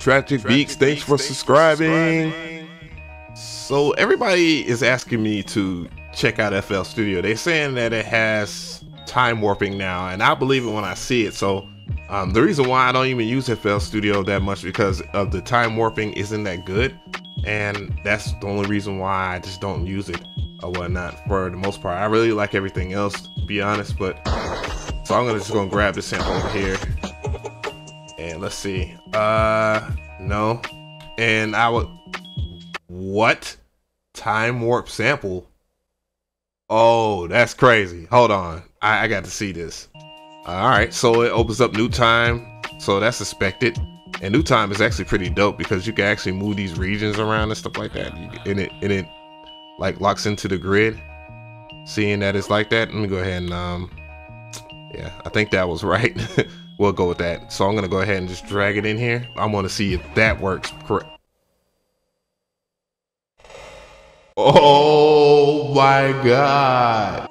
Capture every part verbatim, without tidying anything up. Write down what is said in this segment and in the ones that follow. Tragic Beaks, thanks for subscribing. So everybody is asking me to check out F L Studio. They're saying that it has time warping now, and I believe it when I see it. So um, the reason why I don't even use F L Studio that much because of the time warping isn't that good, and that's the only reason why I just don't use it or whatnot for the most part. I really like everything else, to be honest, but so I'm gonna just gonna grab this sample over here. And let's see. Uh, no. And I would. What? Time warp sample? Oh, that's crazy. Hold on. I, I got to see this. All right. So it opens up new time. So that's expected. And new time is actually pretty dope because you can actually move these regions around and stuff like that. And it, and it like locks into the grid. Seeing that it's like that. Let me go ahead and, um, yeah, I think that was right. We'll go with that. So I'm gonna go ahead and just drag it in here. I want to see if that works correct. Oh my God.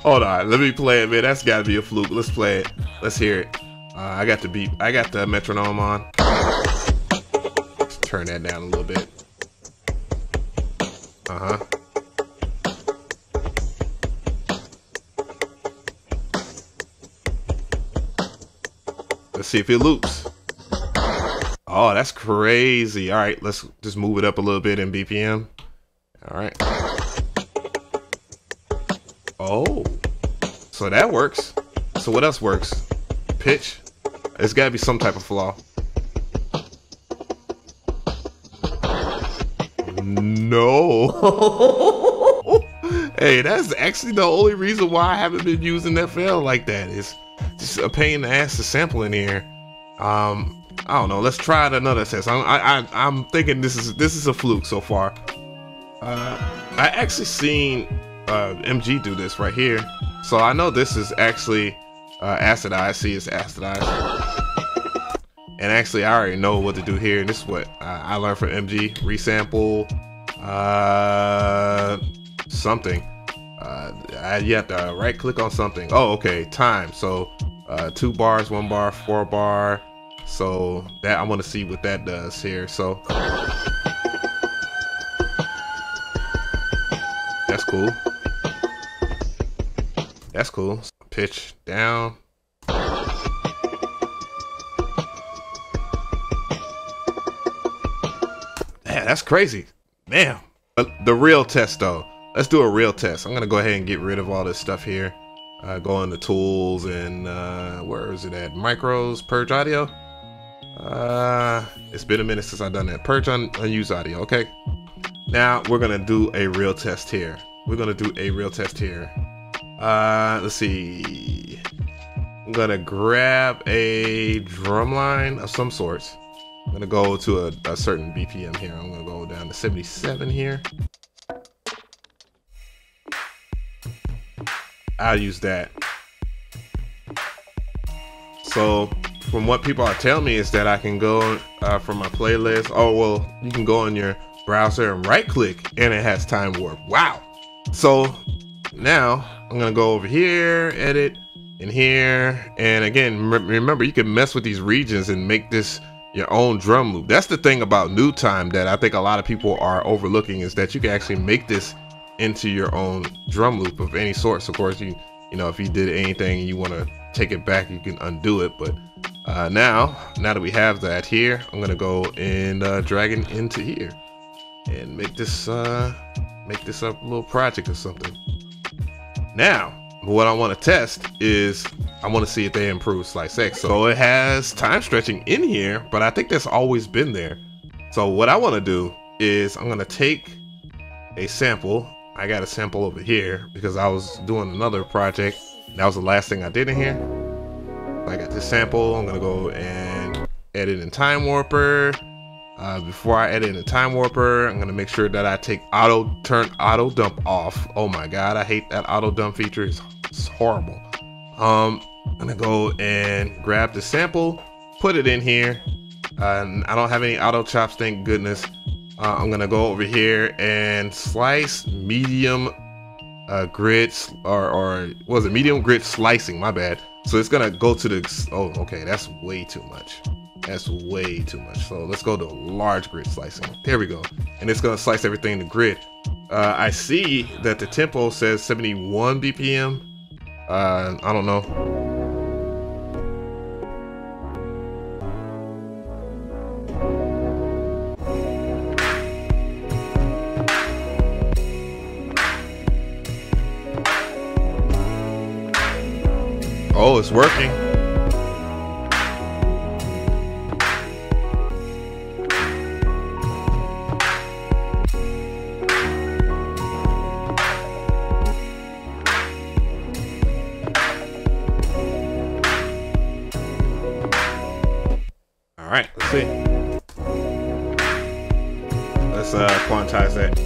Hold on, let me play it, man. That's gotta be a fluke. Let's play it. Let's hear it. Uh, I got the beat. I got the metronome on. Let's turn that down a little bit. Uh huh. Let's see if it loops. Oh, that's crazy. All right, let's just move it up a little bit in B P M. All right. Oh, so that works. So what else works? Pitch. It's gotta be some type of flaw. No. Hey, that's actually the only reason why I haven't been using F L like that is just a pain in the ass to sample in here. Um, I don't know. Let's try it another test. I'm, I, I, I'm thinking this is this is a fluke so far. Uh, I actually seen uh, M G do this right here, so I know this is actually uh, acidized. See, it's acidized. And actually, I already know what to do here. And this is what I, I learned from M G: resample, uh, something. Uh, you have to right click on something. Oh, okay. Time. So. Uh, two bars, one bar, four bar. So that I want to see what that does here. So that's cool. That's cool. Pitch down. Man, that's crazy. Man, uh, the real test though. Let's do a real test. I'm gonna go ahead and get rid of all this stuff here. Uh, go into tools and uh, where is it at? Micros, purge audio. Uh, it's been a minute since I've done that. Purge un unused audio. Okay. Now we're gonna do a real test here. We're gonna do a real test here. Uh, let's see. I'm gonna grab a drum line of some sorts. I'm gonna go to a, a certain B P M here. I'm gonna go down to seventy-seven here. I'll use that. So from what people are telling me is that I can go uh, from my playlist. Oh, well, you can go in your browser and right click and it has time warp. Wow. So now I'm gonna go over here, edit in here. And again, remember you can mess with these regions and make this your own drum loop. That's the thing about new time that I think a lot of people are overlooking is that you can actually make this into your own drum loop of any sorts. Of course, you you know, if you did anything you want to take it back, you can undo it. But uh, now, now that we have that here, I'm gonna go and uh, drag it into here and make this uh, make this up a little project or something. Now, what I want to test is I want to see if they improve Slice X. So it has time stretching in here, but I think that's always been there. So what I want to do is I'm gonna take a sample. I got a sample over here because I was doing another project. That was the last thing I did in here. I got this sample. I'm gonna go and edit in Time Warper. Uh, before I edit in Time Warper, I'm gonna make sure that I take auto turn auto dump off. Oh my God, I hate that auto dump feature. It's, it's horrible. Um, I'm gonna go and grab the sample, put it in here. Uh, I don't have any auto chops, thank goodness. Uh, I'm gonna go over here and slice medium uh, grid or, or what was it medium grid slicing? My bad. So it's gonna go to the, oh, okay, that's way too much. That's way too much. So let's go to large grid slicing. There we go. And it's gonna slice everything to grid. Uh, I see that the tempo says seventy-one B P M. Uh, I don't know. Oh, it's working. All right, let's see. Let's uh, quantize that.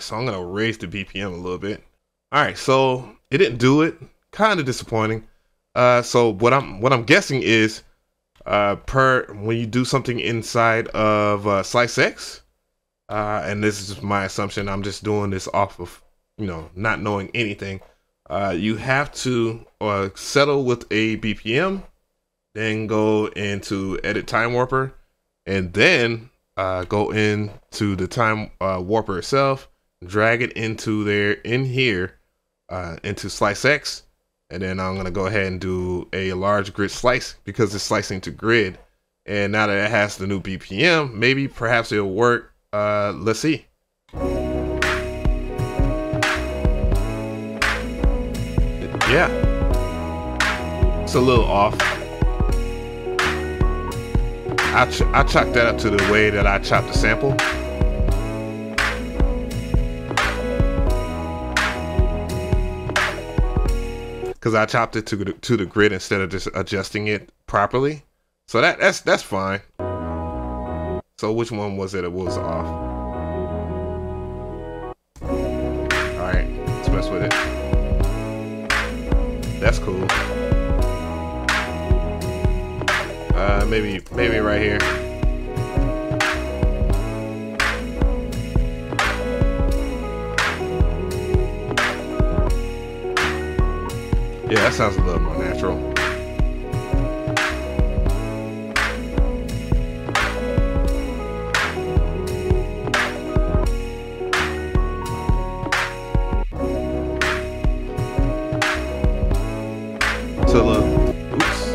So I'm gonna raise the B P M a little bit. All right, so it didn't do it. Kind of disappointing. Uh, so what I'm what I'm guessing is uh, per when you do something inside of uh, Slice X, uh, and this is my assumption. I'm just doing this off of you know not knowing anything. Uh, you have to uh, settle with a B P M, then go into Edit Time Warper, and then uh, go into the Time uh, Warper itself. Drag it into there in here uh, into Slice X, and then I'm gonna go ahead and do a large grid slice because it's slicing to grid. And now that it has the new B P M, maybe perhaps it'll work. Uh, let's see. Yeah, it's a little off. I ch I chalked that up to the way that I chopped the sample. Because I chopped it to the, to the grid instead of just adjusting it properly, so that that's that's fine. So which one was it? It was off. All right, let's mess with it. That's cool. Uh, maybe maybe right here. Yeah, that sounds a little more natural. So, uh, oops.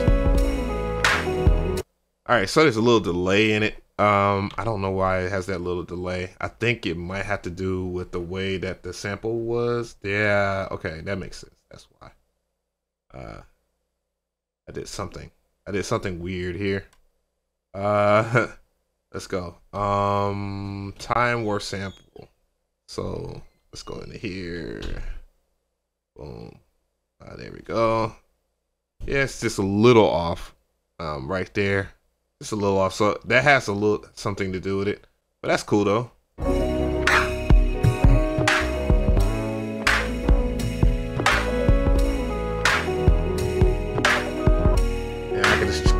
All right, so there's a little delay in it. Um, I don't know why it has that little delay. I think it might have to do with the way that the sample was. Yeah, okay, that makes sense. That's why. Uh, I did something. I did something weird here. Uh, let's go. Um, time warp sample. So let's go into here. Boom. Uh, there we go. Yeah, it's just a little off. Um, right there. Just a little off. So that has a little something to do with it. But that's cool though.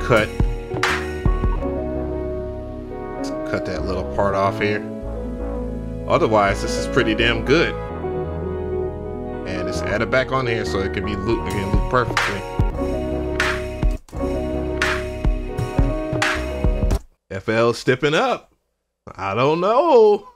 Cut. Let's cut that little part off here. Otherwise, this is pretty damn good. And just add it back on here so it can be looped again, loop perfectly. F L stepping up. I don't know.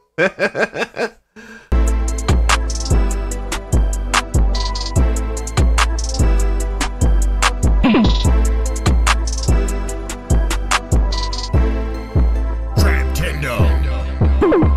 Woo!